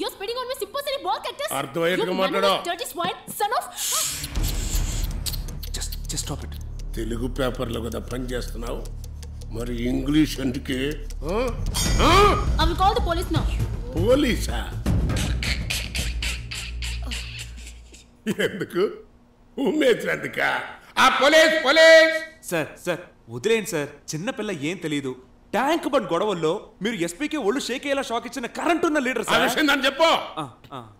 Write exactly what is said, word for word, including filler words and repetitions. You're spitting on my simposity ball cactus. Arthwayat kumatado. Dirty swine, son of. Just, just stop it. Telugu paper logo da pan now. Mar English and ke, huh? Huh? I will call the police now. Police ah. Yenduku? Umeetranduka. Ah, police, police. Sir, sir, udlein sir. Chinna pella yen telidu. Tank but Godavallo, Mir S P K Olu Shake Ela Shock Ichina current unna leader sir. I wish you none Jappo.